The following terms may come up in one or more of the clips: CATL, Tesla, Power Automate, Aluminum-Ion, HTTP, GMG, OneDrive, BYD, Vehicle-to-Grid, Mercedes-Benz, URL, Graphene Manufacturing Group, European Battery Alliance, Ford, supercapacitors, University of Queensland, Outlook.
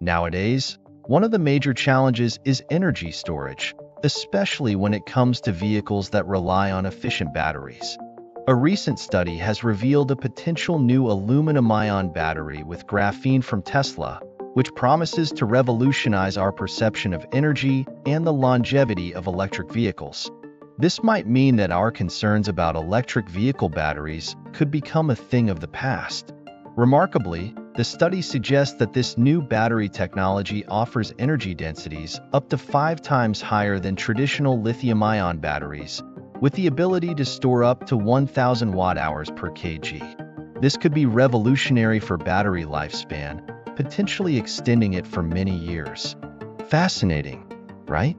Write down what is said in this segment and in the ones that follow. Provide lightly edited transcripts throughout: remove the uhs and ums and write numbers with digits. Nowadays, one of the major challenges is energy storage, especially when it comes to vehicles that rely on efficient batteries. A recent study has revealed a potential new aluminum-ion battery with graphene from Tesla, which promises to revolutionize our perception of energy and the longevity of electric vehicles. This might mean that our concerns about electric vehicle batteries could become a thing of the past. Remarkably, the study suggests that this new battery technology offers energy densities up to 5 times higher than traditional lithium-ion batteries, with the ability to store up to 1,000 watt-hours per kg. This could be revolutionary for battery lifespan, potentially extending it for many years. Fascinating, right?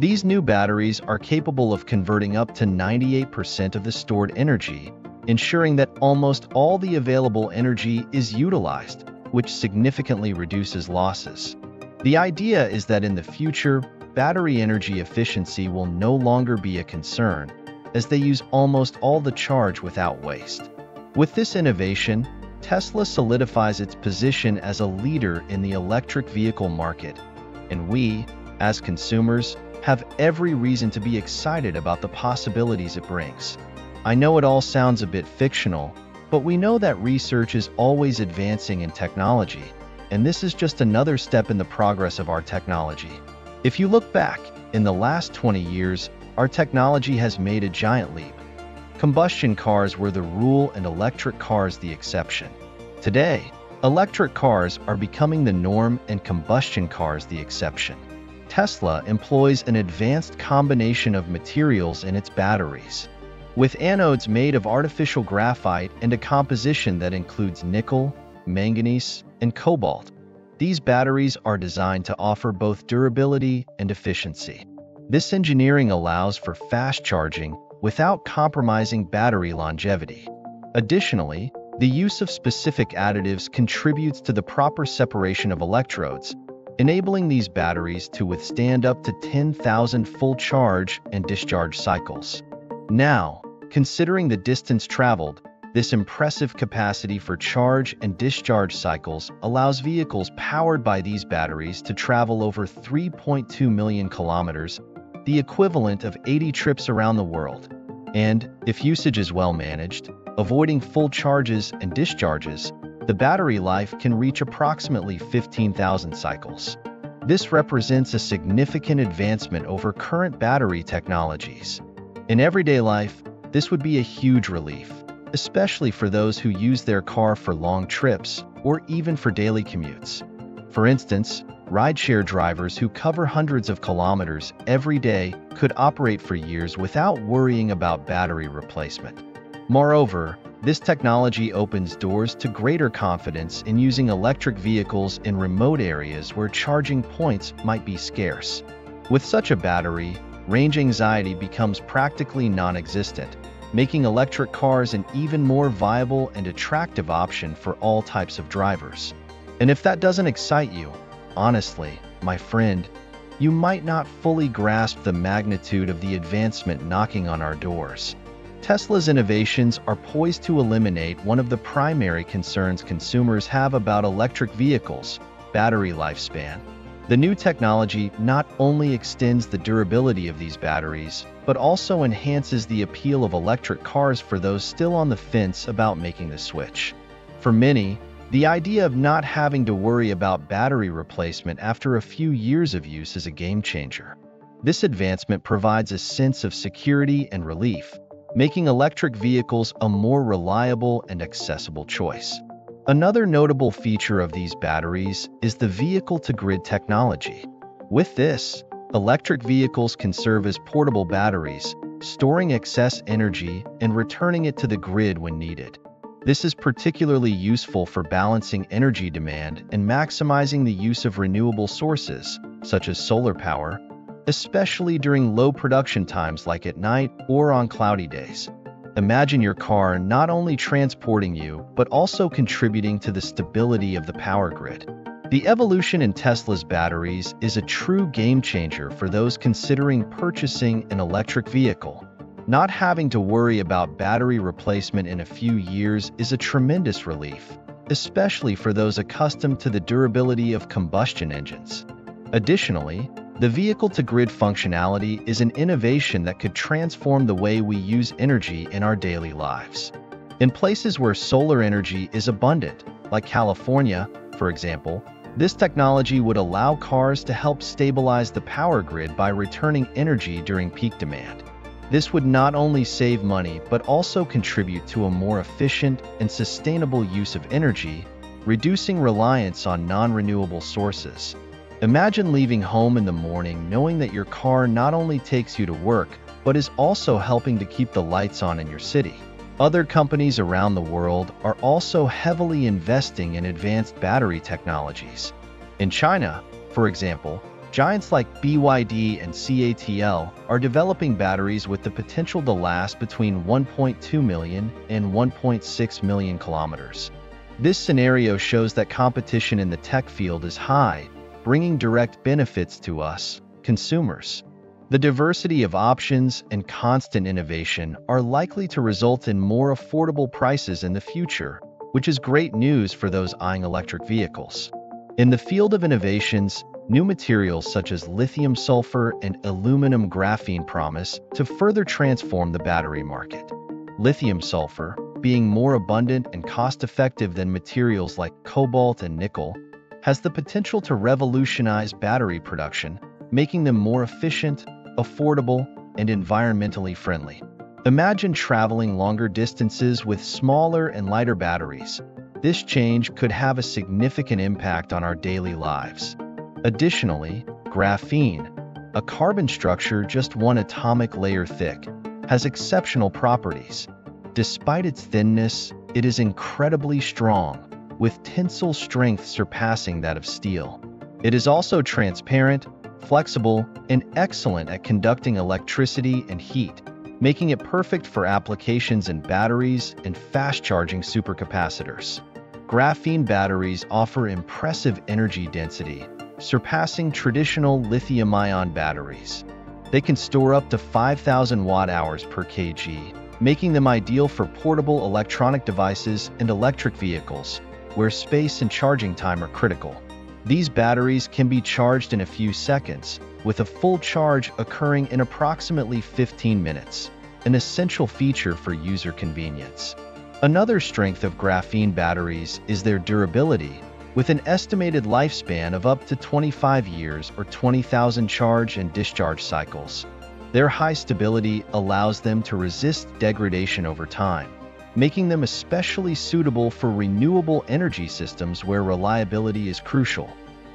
These new batteries are capable of converting up to 98% of the stored energy, ensuring that almost all the available energy is utilized, which significantly reduces losses. The idea is that in the future, battery energy efficiency will no longer be a concern, as they use almost all the charge without waste. With this innovation, Tesla solidifies its position as a leader in the electric vehicle market, and we, as consumers, have every reason to be excited about the possibilities it brings. I know it all sounds a bit fictional, but we know that research is always advancing in technology, and this is just another step in the progress of our technology. If you look back, in the last 20 years, our technology has made a giant leap. Combustion cars were the rule and electric cars the exception. Today, electric cars are becoming the norm and combustion cars the exception. Tesla employs an advanced combination of materials in its batteries, with anodes made of artificial graphite and a composition that includes nickel, manganese, and cobalt. These batteries are designed to offer both durability and efficiency. This engineering allows for fast charging without compromising battery longevity. Additionally, the use of specific additives contributes to the proper separation of electrodes, enabling these batteries to withstand up to 10,000 full charge and discharge cycles. Now, considering the distance traveled, this impressive capacity for charge and discharge cycles allows vehicles powered by these batteries to travel over 3.2 million kilometers, the equivalent of 80 trips around the world. And, if usage is well managed, avoiding full charges and discharges, the battery life can reach approximately 15,000 cycles. This represents a significant advancement over current battery technologies. In everyday life, this would be a huge relief, especially for those who use their car for long trips or even for daily commutes. For instance, rideshare drivers who cover hundreds of kilometers every day could operate for years without worrying about battery replacement. Moreover, this technology opens doors to greater confidence in using electric vehicles in remote areas where charging points might be scarce. With such a battery, range anxiety becomes practically non-existent, making electric cars an even more viable and attractive option for all types of drivers. And if that doesn't excite you, honestly, my friend, you might not fully grasp the magnitude of the advancement knocking on our doors. Tesla's innovations are poised to eliminate one of the primary concerns consumers have about electric vehicles: battery lifespan. The new technology not only extends the durability of these batteries, but also enhances the appeal of electric cars for those still on the fence about making the switch. For many, the idea of not having to worry about battery replacement after a few years of use is a game changer. This advancement provides a sense of security and relief, making electric vehicles a more reliable and accessible choice. Another notable feature of these batteries is the vehicle-to-grid technology. With this, electric vehicles can serve as portable batteries, storing excess energy and returning it to the grid when needed. This is particularly useful for balancing energy demand and maximizing the use of renewable sources, such as solar power, especially during low production times like at night or on cloudy days. Imagine your car not only transporting you, but also contributing to the stability of the power grid. The evolution in Tesla's batteries is a true game changer for those considering purchasing an electric vehicle. Not having to worry about battery replacement in a few years is a tremendous relief, especially for those accustomed to the durability of combustion engines. Additionally, the vehicle-to-grid functionality is an innovation that could transform the way we use energy in our daily lives. In places where solar energy is abundant, like California, for example, this technology would allow cars to help stabilize the power grid by returning energy during peak demand. This would not only save money but also contribute to a more efficient and sustainable use of energy, reducing reliance on non-renewable sources. Imagine leaving home in the morning knowing that your car not only takes you to work, but is also helping to keep the lights on in your city. Other companies around the world are also heavily investing in advanced battery technologies. In China, for example, giants like BYD and CATL are developing batteries with the potential to last between 1.2 million and 1.6 million kilometers. This scenario shows that competition in the tech field is high, bringing direct benefits to us, consumers. The diversity of options and constant innovation are likely to result in more affordable prices in the future, which is great news for those eyeing electric vehicles. In the field of innovations, new materials such as lithium sulfur and aluminum graphene promise to further transform the battery market. Lithium sulfur, being more abundant and cost-effective than materials like cobalt and nickel, has the potential to revolutionize battery production, making them more efficient, affordable, and environmentally friendly. Imagine traveling longer distances with smaller and lighter batteries. This change could have a significant impact on our daily lives. Additionally, graphene, a carbon structure just one atomic layer thick, has exceptional properties. Despite its thinness, it is incredibly strong, with tensile strength surpassing that of steel. It is also transparent, flexible, and excellent at conducting electricity and heat, making it perfect for applications in batteries and fast-charging supercapacitors. Graphene batteries offer impressive energy density, surpassing traditional lithium-ion batteries. They can store up to 5,000 watt-hours per kg, making them ideal for portable electronic devices and electric vehicles, where space and charging time are critical. These batteries can be charged in a few seconds, with a full charge occurring in approximately 15 minutes, an essential feature for user convenience. Another strength of graphene batteries is their durability, with an estimated lifespan of up to 25 years or 20,000 charge and discharge cycles. Their high stability allows them to resist degradation over time, making them especially suitable for renewable energy systems where reliability is crucial.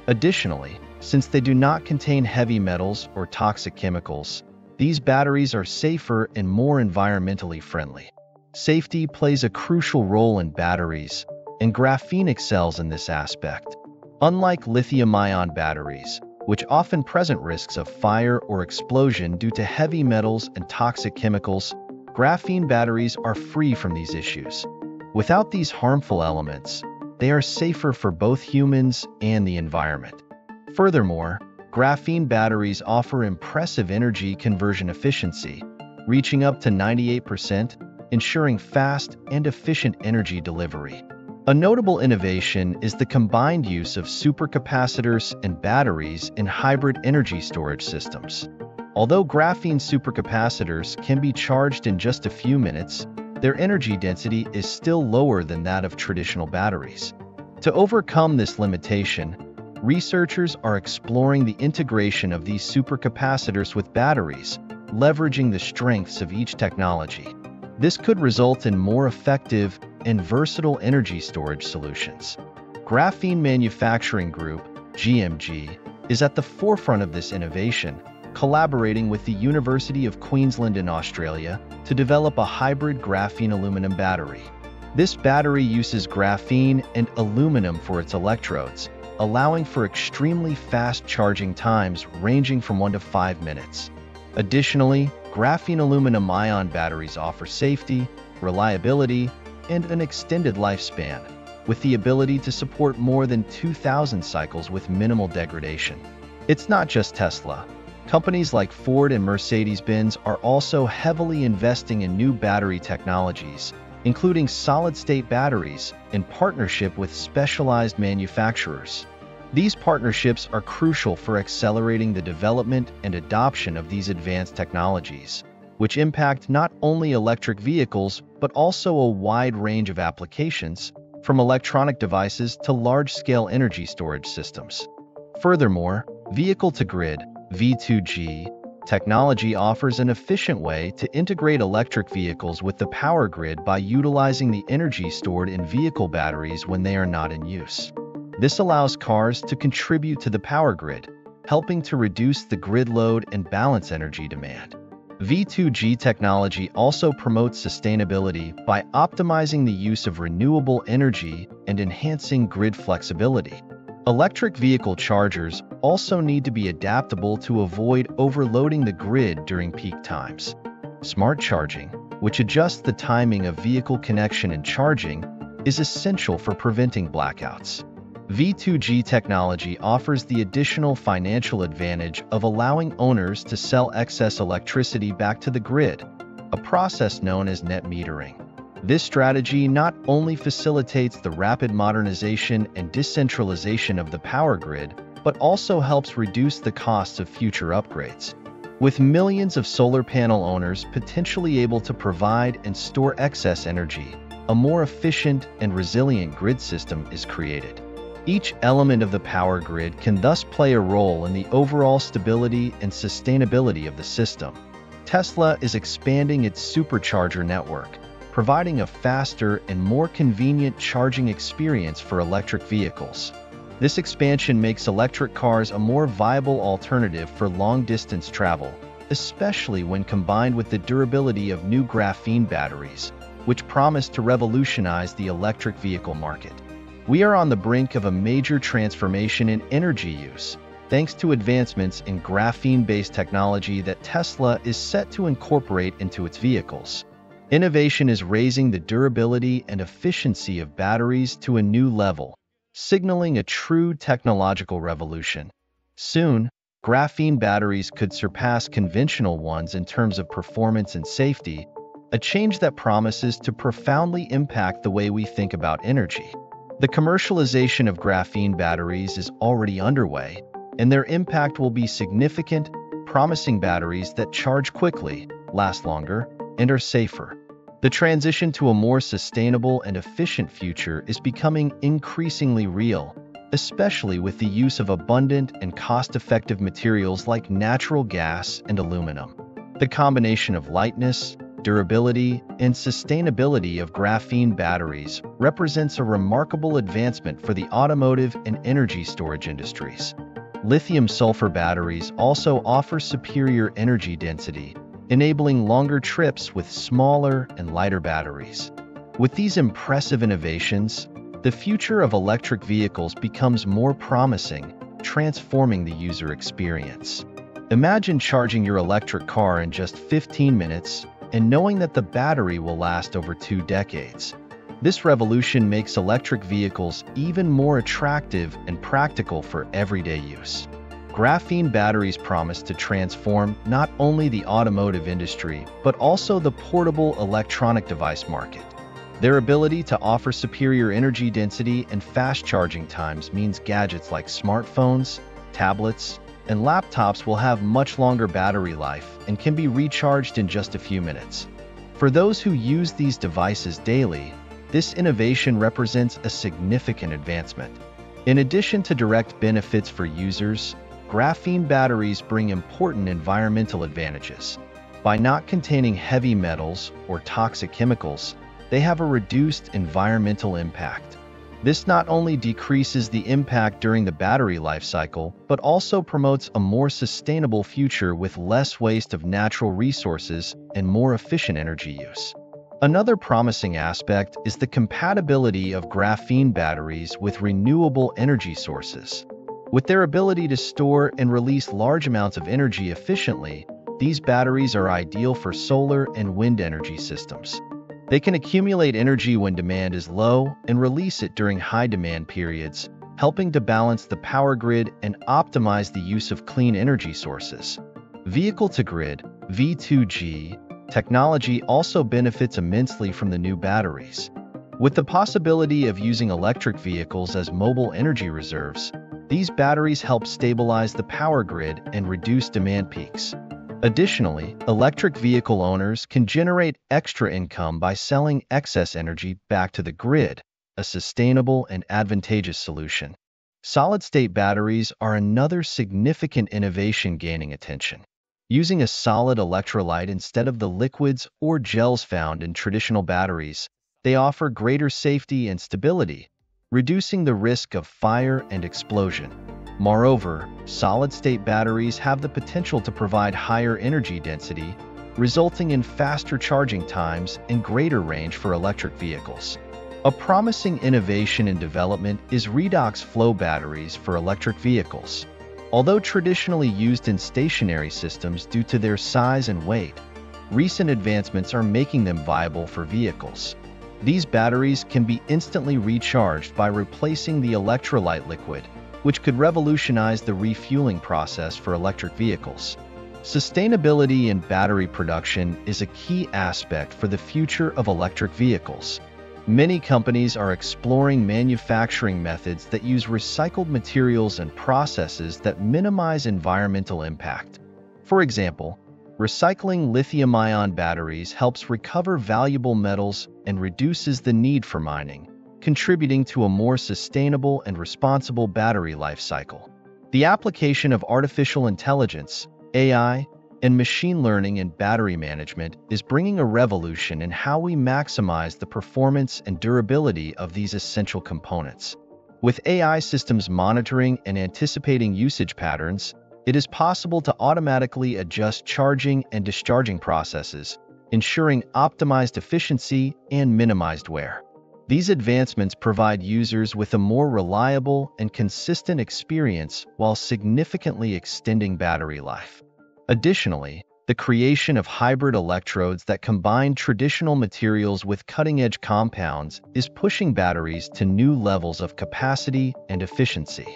Additionally, since they do not contain heavy metals or toxic chemicals, these batteries are safer and more environmentally friendly. Safety plays a crucial role in batteries, and graphene excels in this aspect. Unlike lithium-ion batteries, which often present risks of fire or explosion due to heavy metals and toxic chemicals, graphene batteries are free from these issues. Without these harmful elements, they are safer for both humans and the environment. Furthermore, graphene batteries offer impressive energy conversion efficiency, reaching up to 98%, ensuring fast and efficient energy delivery. A notable innovation is the combined use of supercapacitors and batteries in hybrid energy storage systems. Although graphene supercapacitors can be charged in just a few minutes, their energy density is still lower than that of traditional batteries. To overcome this limitation, researchers are exploring the integration of these supercapacitors with batteries, leveraging the strengths of each technology. This could result in more effective and versatile energy storage solutions. Graphene Manufacturing Group, GMG, is at the forefront of this innovation, collaborating with the University of Queensland in Australia to develop a hybrid graphene aluminum battery. This battery uses graphene and aluminum for its electrodes, allowing for extremely fast charging times ranging from 1 to 5 minutes. Additionally, graphene aluminum ion batteries offer safety, reliability, and an extended lifespan, with the ability to support more than 2,000 cycles with minimal degradation. It's not just Tesla. Companies like Ford and Mercedes-Benz are also heavily investing in new battery technologies, including solid-state batteries, in partnership with specialized manufacturers. These partnerships are crucial for accelerating the development and adoption of these advanced technologies, which impact not only electric vehicles but also a wide range of applications, from electronic devices to large-scale energy storage systems. Furthermore, vehicle-to-grid (V2G) technology offers an efficient way to integrate electric vehicles with the power grid by utilizing the energy stored in vehicle batteries when they are not in use. This allows cars to contribute to the power grid, helping to reduce the grid load and balance energy demand. V2G technology also promotes sustainability by optimizing the use of renewable energy and enhancing grid flexibility. Electric vehicle chargers also need to be adaptable to avoid overloading the grid during peak times. Smart charging, which adjusts the timing of vehicle connection and charging, is essential for preventing blackouts. V2G technology offers the additional financial advantage of allowing owners to sell excess electricity back to the grid, a process known as net metering. This strategy not only facilitates the rapid modernization and decentralization of the power grid, but also helps reduce the costs of future upgrades. With millions of solar panel owners potentially able to provide and store excess energy, a more efficient and resilient grid system is created. Each element of the power grid can thus play a role in the overall stability and sustainability of the system. Tesla is expanding its supercharger network, providing a faster and more convenient charging experience for electric vehicles. This expansion makes electric cars a more viable alternative for long-distance travel, especially when combined with the durability of new graphene batteries, which promise to revolutionize the electric vehicle market. We are on the brink of a major transformation in energy use, thanks to advancements in graphene-based technology that Tesla is set to incorporate into its vehicles. Innovation is raising the durability and efficiency of batteries to a new level, signaling a true technological revolution. Soon, graphene batteries could surpass conventional ones in terms of performance and safety, a change that promises to profoundly impact the way we think about energy. The commercialization of graphene batteries is already underway, and their impact will be significant, promising batteries that charge quickly, last longer, and are safer. The transition to a more sustainable and efficient future is becoming increasingly real, especially with the use of abundant and cost-effective materials like natural gas and aluminum. The combination of lightness, durability, and sustainability of graphene batteries represents a remarkable advancement for the automotive and energy storage industries. Lithium-sulfur batteries also offer superior energy density, enabling longer trips with smaller and lighter batteries. With these impressive innovations, the future of electric vehicles becomes more promising, transforming the user experience. Imagine charging your electric car in just 15 minutes, and knowing that the battery will last over 2 decades. This revolution makes electric vehicles even more attractive and practical for everyday use. Graphene batteries promise to transform not only the automotive industry, but also the portable electronic device market. Their ability to offer superior energy density and fast charging times means gadgets like smartphones, tablets, and laptops will have much longer battery life and can be recharged in just a few minutes. For those who use these devices daily, this innovation represents a significant advancement. In addition to direct benefits for users, graphene batteries bring important environmental advantages. By not containing heavy metals or toxic chemicals, they have a reduced environmental impact. This not only decreases the impact during the battery life cycle, but also promotes a more sustainable future with less waste of natural resources and more efficient energy use. Another promising aspect is the compatibility of graphene batteries with renewable energy sources. With their ability to store and release large amounts of energy efficiently, these batteries are ideal for solar and wind energy systems. They can accumulate energy when demand is low and release it during high demand periods, helping to balance the power grid and optimize the use of clean energy sources. Vehicle-to-grid, V2G, Technology also benefits immensely from the new batteries. With the possibility of using electric vehicles as mobile energy reserves, these batteries help stabilize the power grid and reduce demand peaks. Additionally, electric vehicle owners can generate extra income by selling excess energy back to the grid, a sustainable and advantageous solution. Solid-state batteries are another significant innovation gaining attention. Using a solid electrolyte instead of the liquids or gels found in traditional batteries, they offer greater safety and stability, reducing the risk of fire and explosion. Moreover, solid-state batteries have the potential to provide higher energy density, resulting in faster charging times and greater range for electric vehicles. A promising innovation in development is redox flow batteries for electric vehicles. Although traditionally used in stationary systems due to their size and weight, recent advancements are making them viable for vehicles. These batteries can be instantly recharged by replacing the electrolyte liquid, which could revolutionize the refueling process for electric vehicles. Sustainability in battery production is a key aspect for the future of electric vehicles. Many companies are exploring manufacturing methods that use recycled materials and processes that minimize environmental impact. For example, recycling lithium-ion batteries helps recover valuable metals and reduces the need for mining, contributing to a more sustainable and responsible battery life cycle. The application of artificial intelligence, AI, and machine learning in battery management is bringing a revolution in how we maximize the performance and durability of these essential components. With AI systems monitoring and anticipating usage patterns, it is possible to automatically adjust charging and discharging processes, ensuring optimized efficiency and minimized wear. These advancements provide users with a more reliable and consistent experience while significantly extending battery life. Additionally, the creation of hybrid electrodes that combine traditional materials with cutting-edge compounds is pushing batteries to new levels of capacity and efficiency.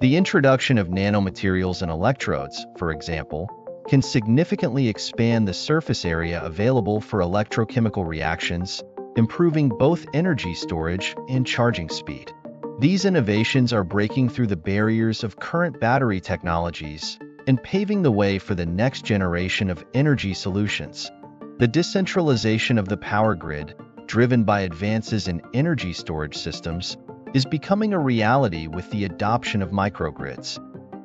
The introduction of nanomaterials in electrodes, for example, can significantly expand the surface area available for electrochemical reactions, improving both energy storage and charging speed. These innovations are breaking through the barriers of current battery technologies and paving the way for the next generation of energy solutions. The decentralization of the power grid, driven by advances in energy storage systems, is becoming a reality with the adoption of microgrids.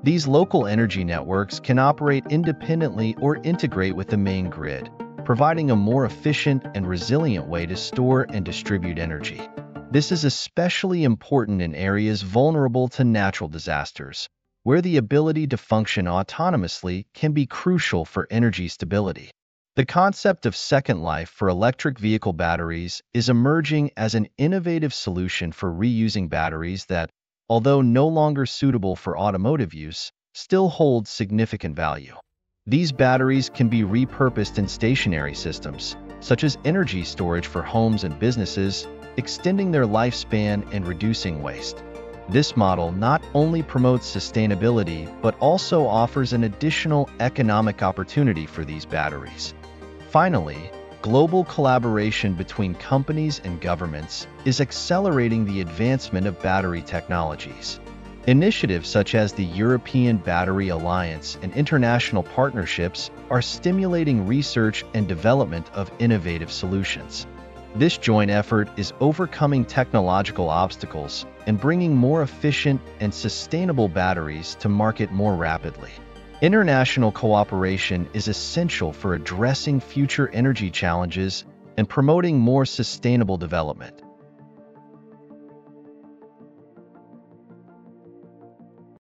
These local energy networks can operate independently or integrate with the main grid, providing a more efficient and resilient way to store and distribute energy. This is especially important in areas vulnerable to natural disasters, where the ability to function autonomously can be crucial for energy stability. The concept of second life for electric vehicle batteries is emerging as an innovative solution for reusing batteries that, although no longer suitable for automotive use, still hold significant value. These batteries can be repurposed in stationary systems, such as energy storage for homes and businesses, extending their lifespan and reducing waste. This model not only promotes sustainability, but also offers an additional economic opportunity for these batteries. Finally, global collaboration between companies and governments is accelerating the advancement of battery technologies. Initiatives such as the European Battery Alliance and international partnerships are stimulating research and development of innovative solutions. This joint effort is overcoming technological obstacles and bringing more efficient and sustainable batteries to market more rapidly. International cooperation is essential for addressing future energy challenges and promoting more sustainable development.